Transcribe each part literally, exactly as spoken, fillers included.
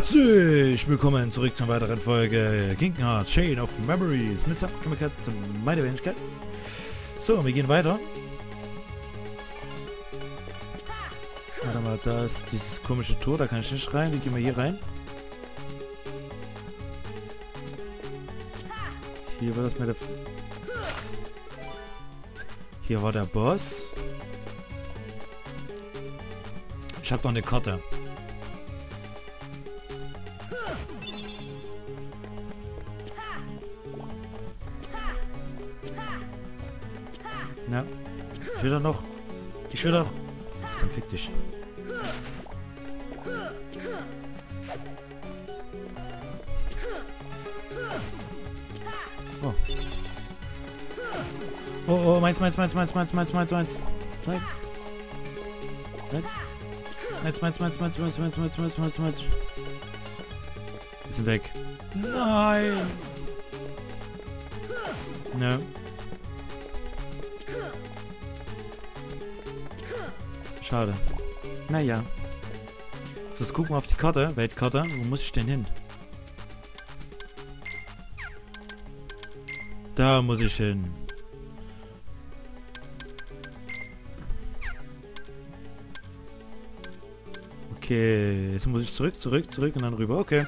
Herzlich willkommen zurück zur weiteren Folge Kingdom Hearts Chain of Memories mit Sammelkeit zum meine Wenigkeit. So, wir gehen weiter. Warte mal, da ist dieses komische Tor, da kann ich nicht rein. Wie gehen wir hier rein? Hier war das mit der... Hier war der Boss. Ich habe noch eine Karte. Na, ich will da noch. Ich will doch. Dann fick dich. Oh. Oh, oh, meins, meins, meins, meins, meins, meins, meins, meins. Nein. Meins. Meins, meins, meins, meins, meins, meins, meins, meins, meins, meins. Wir sind weg. Nein. Nö. No. Schade. Naja. So, jetzt gucken wir auf die Karte, Weltkarte. Wo muss ich denn hin? Da muss ich hin. Okay, jetzt muss ich zurück, zurück, zurück und dann rüber. Okay.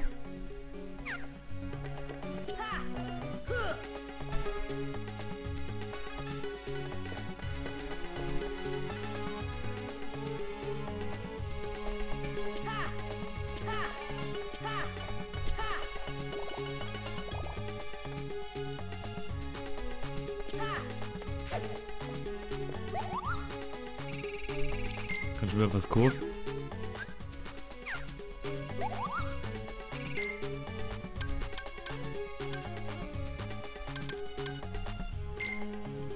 Kann ich wieder was kurven?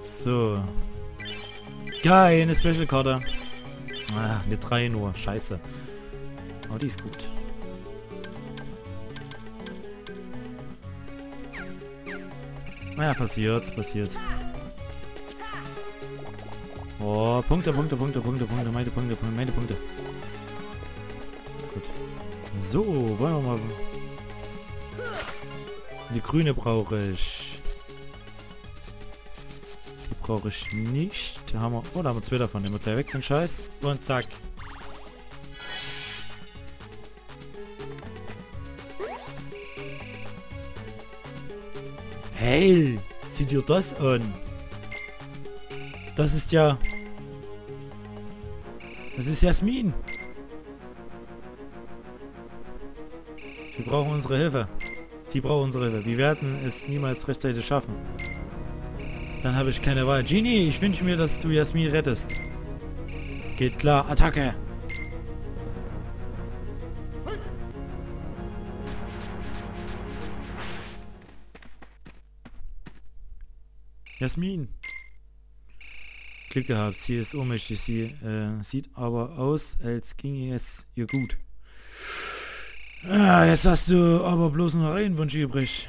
So. Geil, eine Special-Karte. Ah, eine drei nur. Scheiße. Aber die ist gut. Naja, passiert, passiert. Oh, Punkte, Punkte, Punkte, Punkte, Punkte, meine Punkte, meine Punkte. Gut. So, wollen wir mal... Die grüne brauche ich. Die brauche ich nicht. Da haben wir... Oh, da haben wir zwei davon. Nehmen wir gleich weg, den Scheiß. Und zack. Hey, sieh dir das an. Das ist ja... Das ist Jasmin. Sie brauchen unsere Hilfe. Sie brauchen unsere Hilfe. Wir werden es niemals rechtzeitig schaffen. Dann habe ich keine Wahl. Genie, ich wünsche mir, dass du Jasmin rettest. Geht klar. Attacke. Jasmin. Glück gehabt. Sie ist ohnmächtig. Sie äh, sieht aber aus, als ginge es ihr gut. Ah, jetzt hast du aber bloß noch einen Wunsch übrig.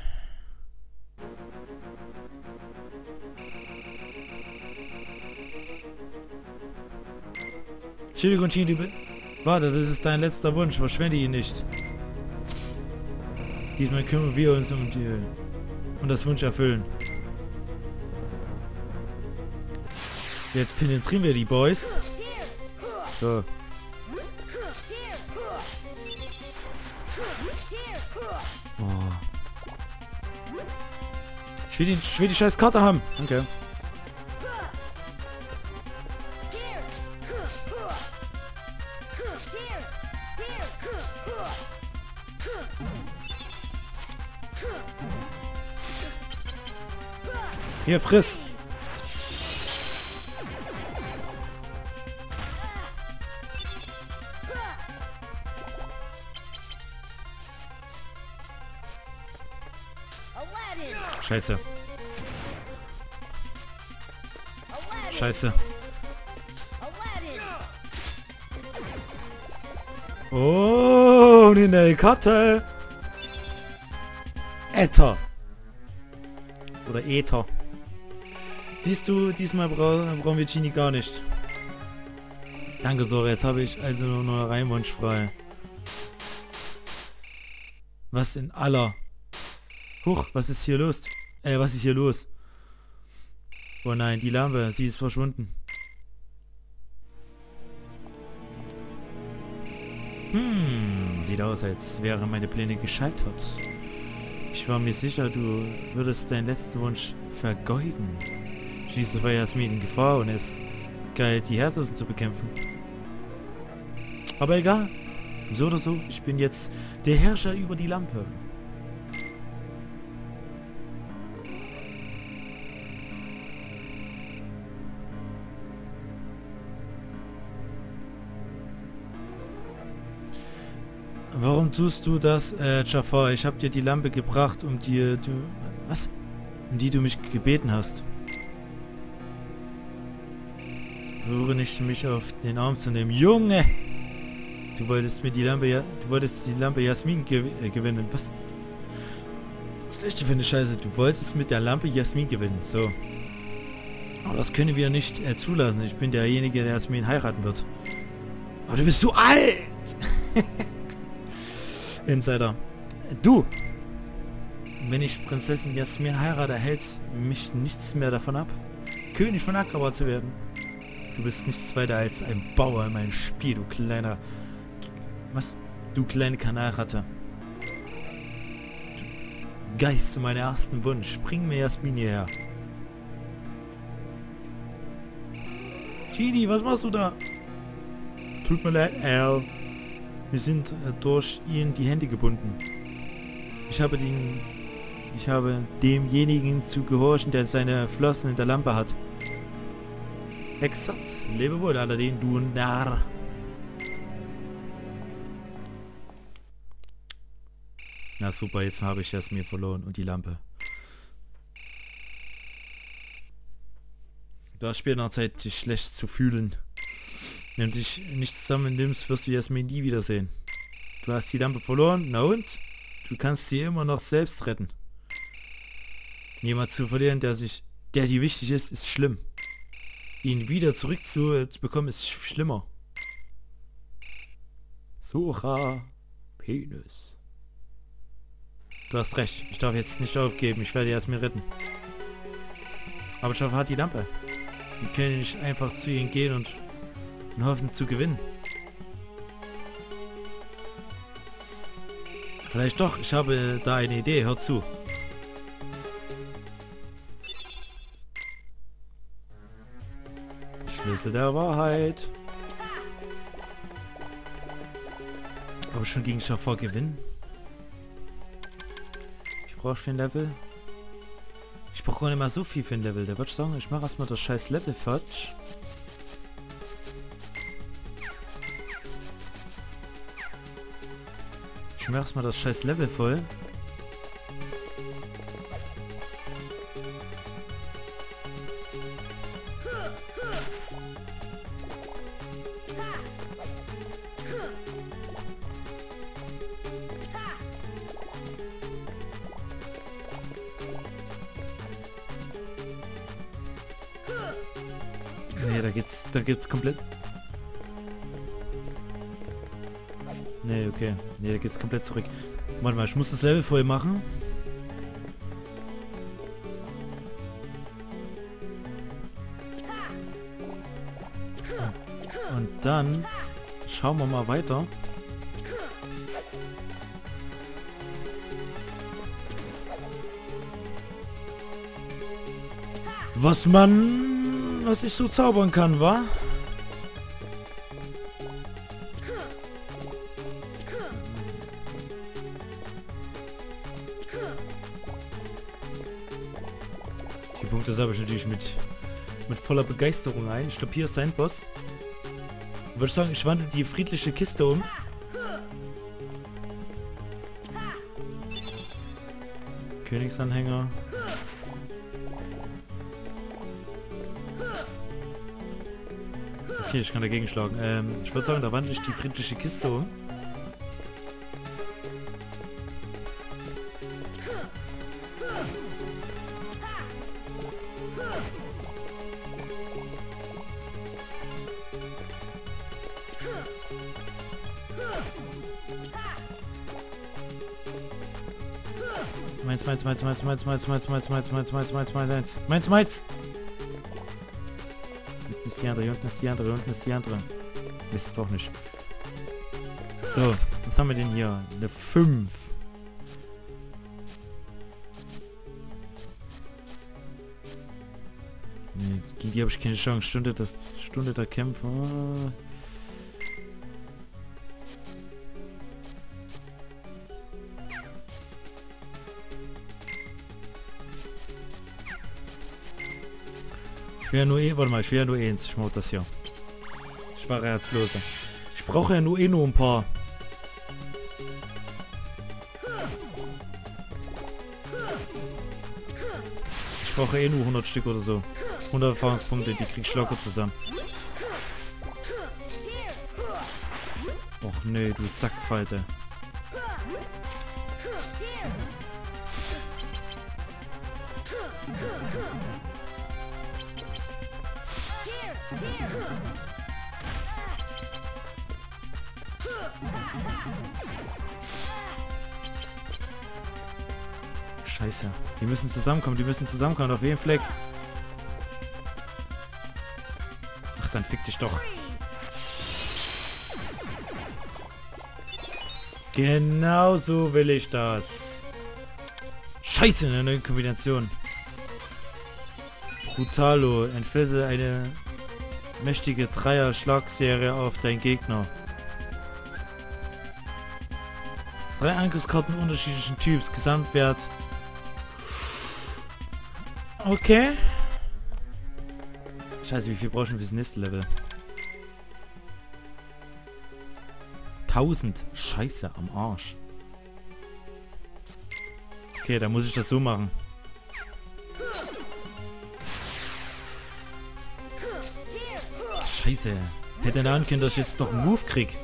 Entschuldigung, Genie, warte, das ist dein letzter Wunsch. Verschwende ihn nicht. Diesmal kümmern wir uns um die und das Wunsch erfüllen. Jetzt penetrieren wir die Boys. So. Oh. Ich will die, ich will die scheiß Karte haben. Okay. Hier, friss. Scheiße. Scheiße. Oh, in der Karte. Äther. Oder Äther. Siehst du, diesmal bra brauchen wir Genie gar nicht. Danke, Sora. Jetzt habe ich also nur noch einen Wunsch frei. Was in aller... Huch, was ist hier los? Äh, was ist hier los? Oh nein, die Lampe, sie ist verschwunden. Hm, sieht aus, als wären meine Pläne gescheitert. Ich war mir sicher, du würdest deinen letzten Wunsch vergeuden. Schließlich war Jasmin in Gefahr und es galt, die Herzlosen zu bekämpfen. Aber egal, so oder so, ich bin jetzt der Herrscher über die Lampe. Warum tust du das, äh, Jafar? Ich habe dir die Lampe gebracht, um die du... Was? Um die du mich gebeten hast. Versuche nicht, mich auf den Arm zu nehmen. Junge! Du wolltest mir die Lampe... Ja, du wolltest die Lampe Jasmin ge äh, gewinnen. Was? Das Schlechte für eine Scheiße. Du wolltest mit der Lampe Jasmin gewinnen. So. Aber das können wir nicht äh, zulassen. Ich bin derjenige, der Jasmin heiraten wird. Aber du bist so alt! Insider. Du! Wenn ich Prinzessin Jasmin heirate, hält mich nichts mehr davon ab, König von Agrabah zu werden. Du bist nichts weiter als ein Bauer in meinem Spiel, du kleiner... Was? Du kleine Kanalratte. Du Geist zu meinem ersten Wunsch. Bring mir Jasmin hierher. Genie, was machst du da? Tut mir leid, Al. Wir sind durch ihn die Hände gebunden. Ich habe den... Ich habe demjenigen zu gehorchen, der seine Flossen in der Lampe hat. Exakt. Lebe wohl, Aladdin, du Narr. Na super, jetzt habe ich Jasmin verloren und die Lampe. Du hast später noch Zeit, dich schlecht zu fühlen. Wenn du dich nicht zusammen nimmst, wirst du Jasmin nie wiedersehen. Du hast die Lampe verloren, na und? Du kannst sie immer noch selbst retten. Jemand zu verlieren, der sich, der dir wichtig ist, ist schlimm. Ihn wieder zurückzubekommen, ist schlimmer. Sora, Penis. Du hast recht, ich darf jetzt nicht aufgeben, ich werde Jasmin retten. Aber Jafar hat die Lampe. Wir können nicht einfach zu ihm gehen und... und hoffen zu gewinnen. Vielleicht doch, ich habe da eine Idee, hör zu. Schlüssel der Wahrheit. Aber schon gegen Jafar gewinnen? Ich brauche für ein Level. Ich brauche nicht mal so viel für ein Level. Der wird sagen, ich mache erstmal das scheiß Level falsch. Ich mach erstmal das scheiß Level voll. Nee, da geht's, da gibt's komplett... Nee, okay. Nee, da geht's komplett zurück. Warte mal, ich muss das Level voll machen. Und dann schauen wir mal weiter. Was man... was ich so zaubern kann, wa? Das habe ich natürlich mit, mit voller Begeisterung ein. Ich glaube, hier ist sein Boss. Würde ich sagen, ich wandle die friedliche Kiste um. Königsanhänger. Okay, ich kann dagegen schlagen. Ähm, ich würde sagen, da wandle ich die friedliche Kiste um. Meins, meins, meins, meins, meins, meins, meins, meins, meins, meins, meins, meins, meins, meins, meins. Unten ist die andere, unten ist die andere, unten ist die andere. Mist, doch nicht. So, was haben wir denn hier? Eine fünf. Nee, gegen die habe ich keine Chance. Stunde, das, Stunde der Kämpfer. Ich will ja nur eh, warte mal, ich will ja nur eh ins, ich mach das hier. Ich war herzloser. Ich brauche ja nur eh nur ein paar. Ich brauche eh nur hundert Stück oder so. hundert Erfahrungspunkte, die krieg ich locker zusammen. Och nee, du Sackfalte. Scheiße. Die müssen zusammenkommen, die müssen zusammenkommen, auf jeden Fleck. Ach, dann fick dich doch. Genau so will ich das. Scheiße, eine neue Kombination. Brutalo, entfessel eine mächtige Dreier-Schlagserie auf deinen Gegner. Drei Angriffskarten unterschiedlichen Typs, Gesamtwert. Okay. Scheiße, wie viel brauchen wir fürs nächste Level? tausend. Scheiße, am Arsch. Okay, da muss ich das so machen. Scheiße. Hätte er ahnen können, dass ich jetzt noch einen Move krieg.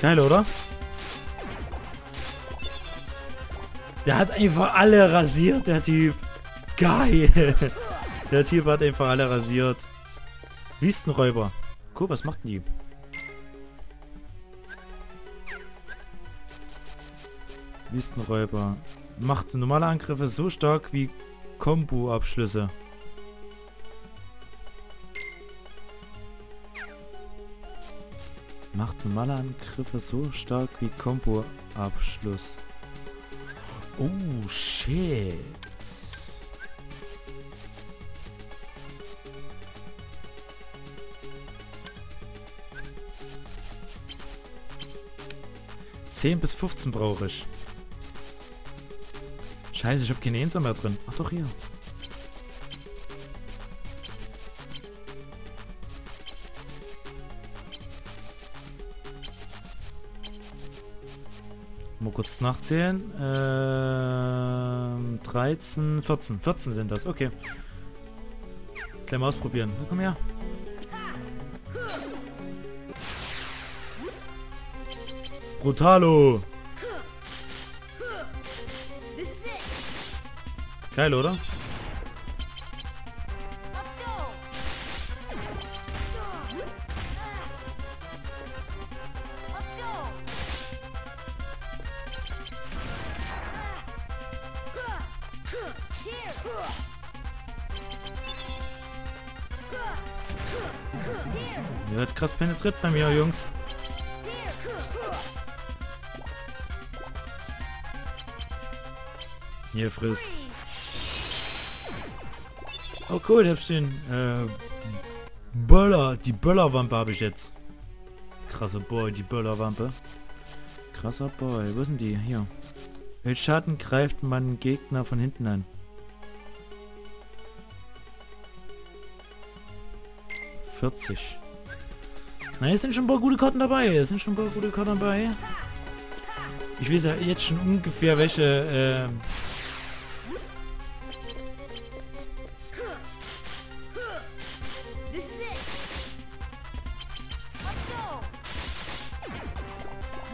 Geil, oder? Der hat einfach alle rasiert, der Typ. Geil. Der Typ hat einfach alle rasiert. Wüstenräuber. Cool, was macht denn die? Wüstenräuber. Macht normale Angriffe so stark wie Kombo-Abschlüsse. Macht normale Angriffe so stark wie Kombo-Abschluss. Oh, shit. zehn bis fünfzehn brauche ich. Scheiße, ich habe keine Enser mehr drin. Ach doch, hier. Mal kurz nachzählen. Ähm, dreizehn, vierzehn. vierzehn sind das, okay. Gleich mal ausprobieren. Na, komm her. Brutalo! Geil, oder? Ihr wird krass penetriert bei mir, Jungs. Hier, friss. Oh cool, hab ich den äh, Böller, die Böllerwampe habe ich jetzt. Krasser Boy, die Böllerwampe. Krasser Boy, wo sind die? Hier. Mit Schaden greift man Gegner von hinten an. vierzig. Na, hier sind schon ein paar gute Karten dabei. Hier sind schon ein paar gute Karten dabei. Ich weiß ja jetzt schon ungefähr, welche... Äh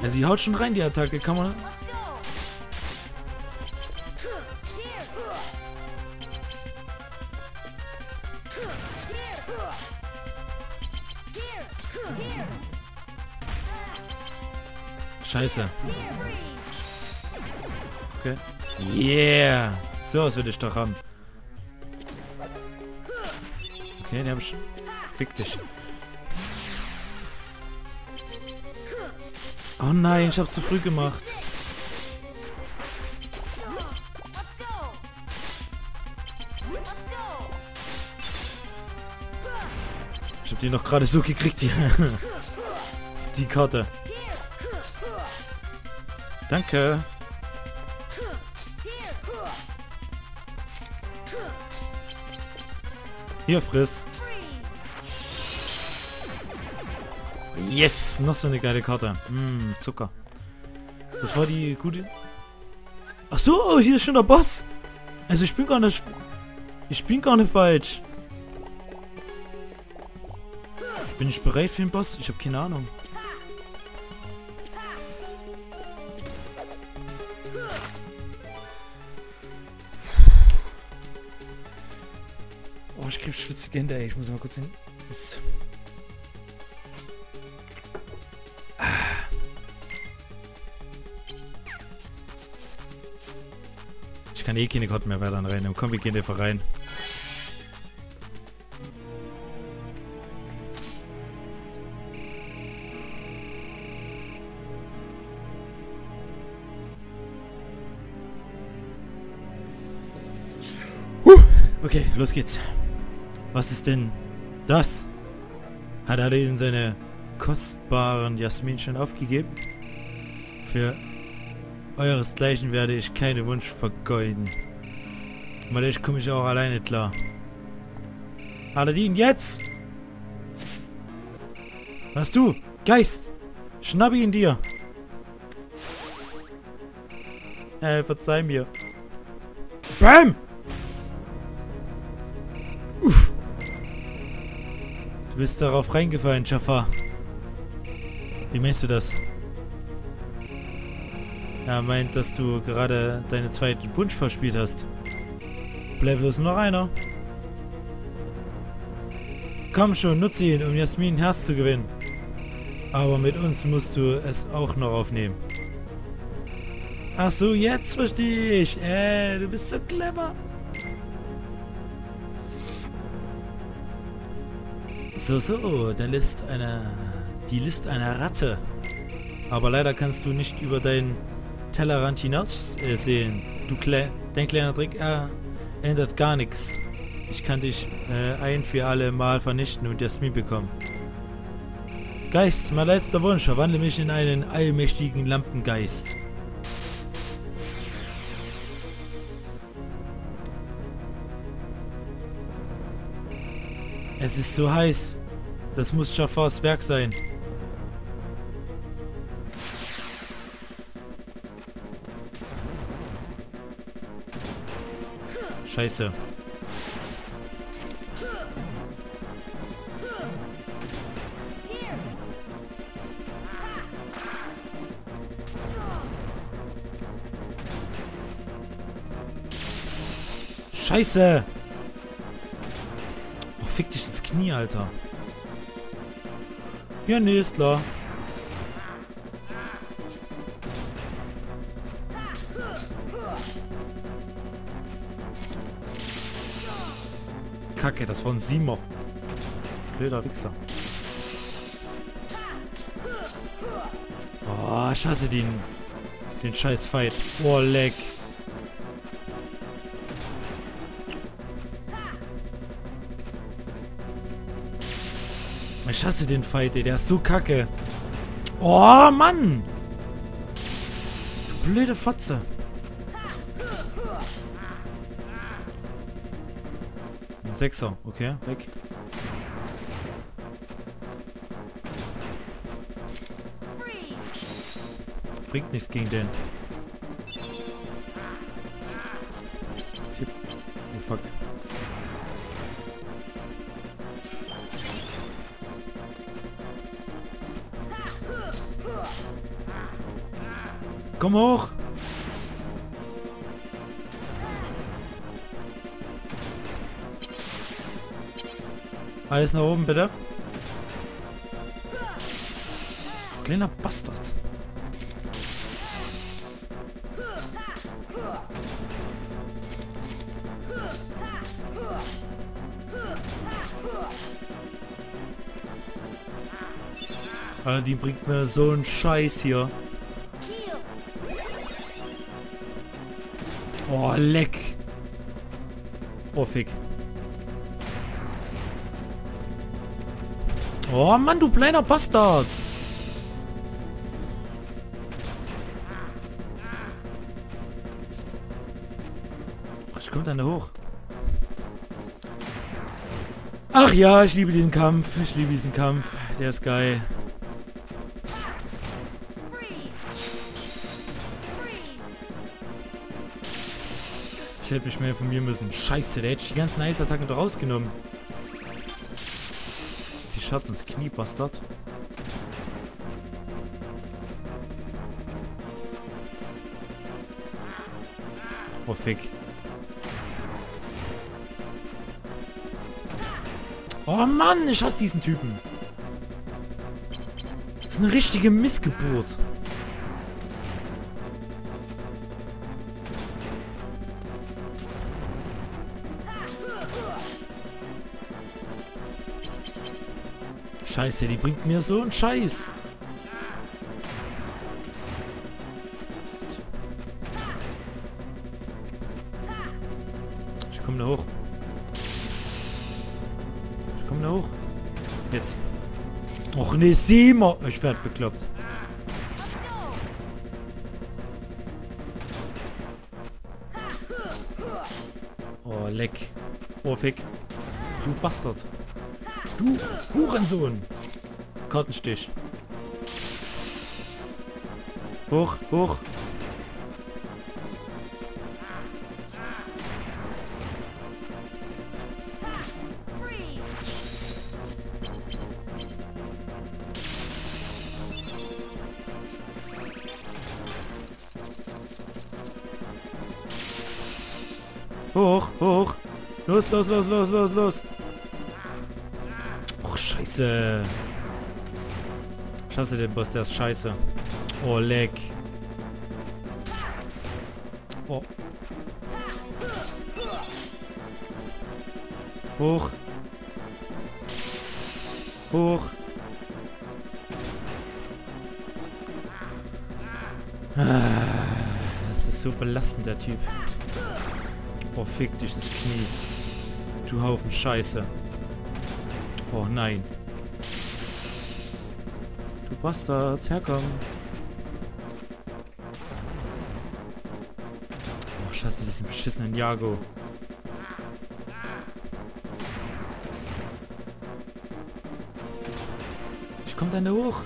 Also die haut schon rein, die Attacke, kann man... Scheiße. Okay. Yeah! So, was will ich doch haben. Okay, den hab ich... Fick dich. Oh nein, ich hab's zu früh gemacht. Ich hab die noch gerade so gekriegt, die, die Karte. Danke. Hier, friss. Yes, noch so eine geile Karte. Mm, Zucker. Das war die gute... Ach so, hier ist schon der Boss. Also ich bin gar nicht... Ich bin gar nicht falsch. Bin ich bereit für den Boss? Ich habe keine Ahnung. Oh, ich krieg schwitzige Hände, ey. Ich muss mal kurz hin... Yes. Ich kann eh keine Karten mehr weiter reinnehmen. Komm, wir gehen einfach rein. Huh. Okay, los geht's. Was ist denn das? Hat Aladdin seine kostbaren Jasmin schon aufgegeben? Für... Euresgleichen werde ich keine Wunsch vergeuden. Weil ich komme ich auch alleine klar. Aladdin, jetzt! Was du? Geist! Schnapp ihn dir! Äh, verzeih mir. Bam! Uff! Du bist darauf reingefallen, Jafar. Wie meinst du das? Er meint, dass du gerade deinen zweiten Wunsch verspielt hast. Bleibt bloß noch einer. Komm schon, nutze ihn, um Jasmin Herz zu gewinnen. Aber mit uns musst du es auch noch aufnehmen. Ach so, jetzt verstehe ich. Äh, du bist so clever. So, so, der List einer... Die List einer Ratte. Aber leider kannst du nicht über deinen... Tellerrand hinaus äh, sehen. Du Kle Dein kleiner Trick äh, ändert gar nichts. Ich kann dich äh, ein für alle Mal vernichten und Jasmin bekommen. Geist, mein letzter Wunsch. Verwandle mich in einen allmächtigen Lampengeist. Es ist so heiß. Das muss Jafars Werk sein. Scheiße. Scheiße! Oh, fick dich ins Knie, Alter. Ja, nee, ist klar. Kacke, das war ein Siemer. Blöder Wichser. Oh, ich hasse den... Den scheiß Fight. Oh, leck. Ich hasse den Fight, ey. Der ist so kacke. Oh, Mann! Du blöde Fotze. Sechser, okay, weg. Bringt nichts gegen den. Oh fuck. Komm hoch! Alles nach oben, bitte. Kleiner Bastard. Alter, die bringt mir so einen Scheiß hier. Oh, leck. Oh, fick. Oh Mann, du kleiner Bastard! Oh, ich komme dann da hoch. Ach ja, ich liebe diesen Kampf. Ich liebe diesen Kampf. Der ist geil. Ich hätte mich mehr informieren müssen. Scheiße, der hätte ich die ganzen Eisattacken doch rausgenommen. Hat ins Knie, Bastard. Oh, fick. Oh Mann, ich hasse diesen Typen. Das ist eine richtige Missgeburt. Scheiße, die bringt mir so einen Scheiß. Ich komme da hoch. Ich komme da hoch. Jetzt. Och ne, sieh mal. Ich werd bekloppt. Oh, leck. Oh, fick. Du Bastard. Du Hurensohn! Kartenstich. Hoch, hoch. Hoch, hoch. Los, los, los, los, los, los. Scheiße. Ich hasse den Boss, der ist scheiße. Oh, leck. Oh. Hoch. Hoch. Das ist so belastend, der Typ. Oh, fick dich ins Knie. Du Haufen Scheiße. Oh nein. Du Bastard, herkomm. Oh scheiße, das ist ein beschissenen Jago. Ich komm da hoch.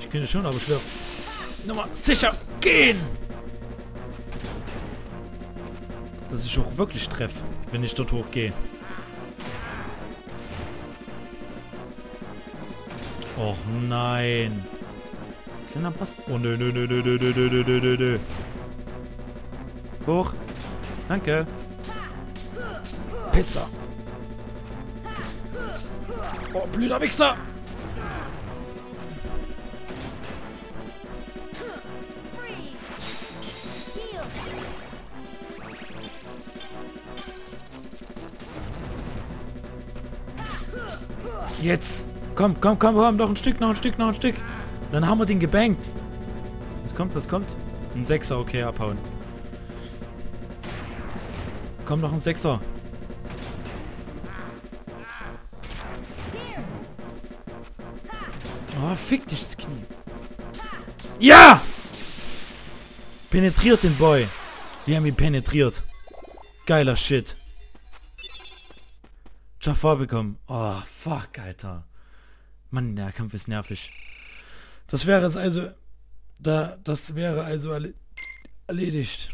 Ich könnte schon, aber ich will nochmal sicher gehen. Dass ich auch wirklich treffe, wenn ich dort hochgehe. Och nein. Kleiner Bast. Oh nö, nö, nö, nö, nö, nö, nö, nö. Hoch. Danke. Pisser. Oh, blöder Wichser. Jetzt! Komm, komm, komm, komm, noch ein Stück, noch ein Stück, noch ein Stück. Dann haben wir den gebankt. Was kommt, was kommt? Ein Sechser, okay, abhauen. Komm, noch ein Sechser. Oh, fick dich das Knie. Ja! Penetriert den Boy. Wir haben ihn penetriert. Geiler Shit. Jafar bekommen. Oh, fuck, Alter. Mann, der Kampf ist nervig. Das wäre es also... Da, das wäre also erle erledigt.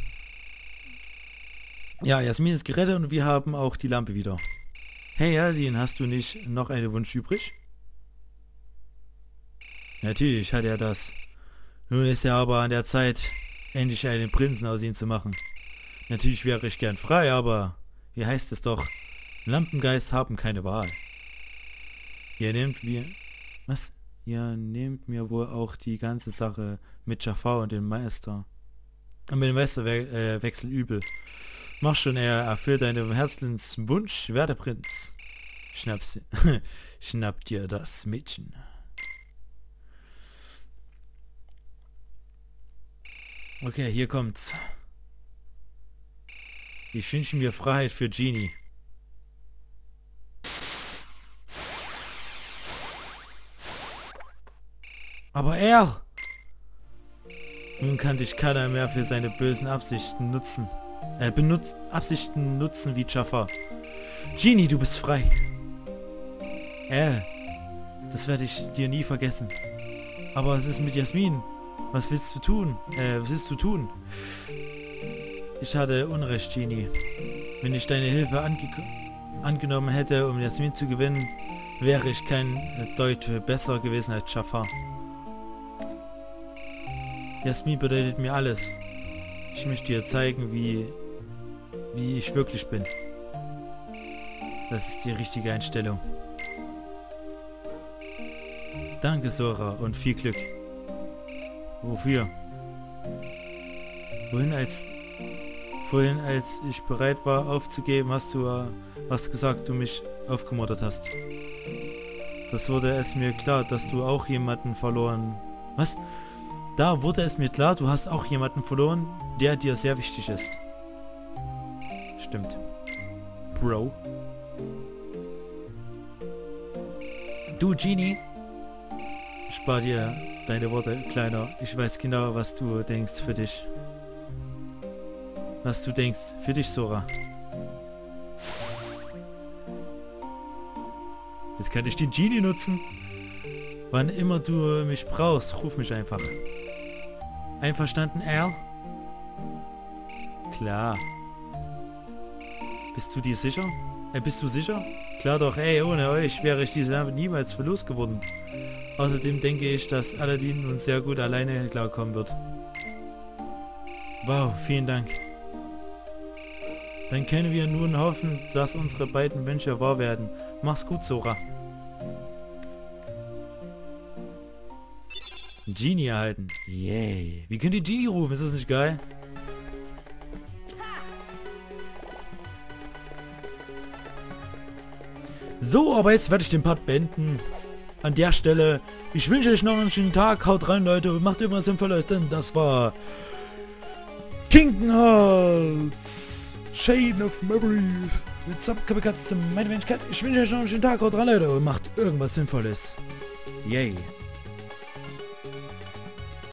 Ja, Jasmin ist gerettet und wir haben auch die Lampe wieder. Hey, Aladdin, hast du nicht noch einen Wunsch übrig? Natürlich hat er das. Nun ist er aber an der Zeit, endlich einen Prinzen aus ihm zu machen. Natürlich wäre ich gern frei, aber wie heißt es doch? Lampengeist haben keine Wahl. Ihr nehmt mir... Was? Ihr nehmt mir wohl auch die ganze Sache mit Jafar und dem Meister. Und mit dem Meister we äh, wechsel übel. Mach schon, er erfüllt deinen Herzenswunsch, werde Prinz. Schnapp's, schnapp dir das Mädchen. Okay, hier kommt's. Ich wünsche mir Freiheit für Genie. Aber er! Nun kann dich keiner mehr für seine bösen Absichten nutzen. Äh, benutzt Absichten nutzen wie Jafar. Genie, du bist frei. Äh, das werde ich dir nie vergessen. Aber es ist mit Jasmin. Was willst du tun? Äh, was willst du tun? Ich hatte Unrecht, Genie. Wenn ich deine Hilfe ange angenommen hätte, um Jasmin zu gewinnen, wäre ich kein Deut besser gewesen als Jafar. Jasmin bedeutet mir alles. Ich möchte dir zeigen, wie, wie ich wirklich bin. Das ist die richtige Einstellung. Danke, Sora, und viel Glück. Wofür? Wohin als... Vorhin, als ich bereit war aufzugeben, hast du äh, hast gesagt, du mich aufgemordet hast. Das wurde es mir klar, dass du auch jemanden verloren... Was? Da wurde es mir klar, du hast auch jemanden verloren, der dir sehr wichtig ist. Stimmt. Bro. Du, Genie. Spar dir deine Worte, Kleiner. Ich weiß genau, was du denkst für dich. Was du denkst für dich, Sora. Jetzt kann ich den Genie nutzen. Wann immer du mich brauchst, ruf mich einfach. Einverstanden, Al? Klar. Bist du dir sicher? Äh, bist du sicher? Klar doch, ey, ohne euch wäre ich diese Lampe niemals verlost geworden. Außerdem denke ich, dass Aladdin uns sehr gut alleine klarkommen wird. Wow, vielen Dank. Dann können wir nun hoffen, dass unsere beiden Wünsche wahr werden. Mach's gut, Sora. Genie erhalten. Yay. Wie könnt ihr Genie rufen? Ist das nicht geil? So, aber jetzt werde ich den Part beenden. An der Stelle, ich wünsche euch noch einen schönen Tag. Haut rein, Leute. Und macht irgendwas Sinnvolles, denn das war... Kingdom Hearts Chain of Memories. Mit Zapkabekatze, meine Menschheit. Ich wünsche euch noch einen schönen Tag. Haut rein, Leute. Und macht irgendwas Sinnvolles. Yay.